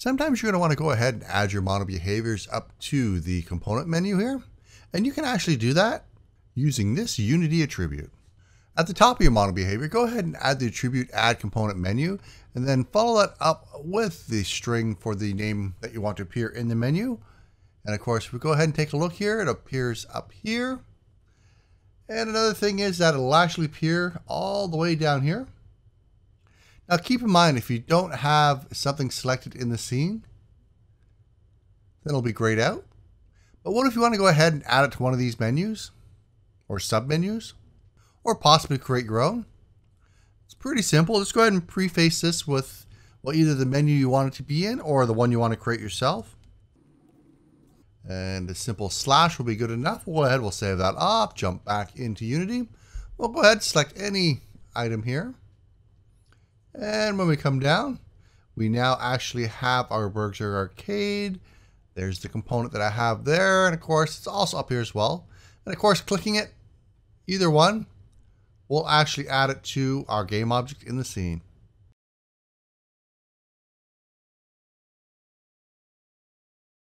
Sometimes you're going to want to go ahead and add your MonoBehaviours up to the component menu here, and you can actually do that using this Unity attribute. At the top of your MonoBehaviour, go ahead and add the attribute Add Component Menu, and then follow that up with the string for the name that you want to appear in the menu. And of course, if we go ahead and take a look here, it appears up here. And another thing is that it'll actually appear all the way down here. Now keep in mind, if you don't have something selected in the scene, then it'll be grayed out. But what if you want to go ahead and add it to one of these menus or submenus, or possibly create your own? It's pretty simple. Just go ahead and preface this with, well, either the menu you want it to be in or the one you want to create yourself. And a simple slash will be good enough. We'll go ahead, we'll save that up, jump back into Unity. We'll go ahead and select any item here. And when we come down, we now actually have our BurgZerg Arcade. There's the component that I have there. And of course, it's also up here as well. And of course, clicking it, either one, we'll actually add it to our game object in the scene.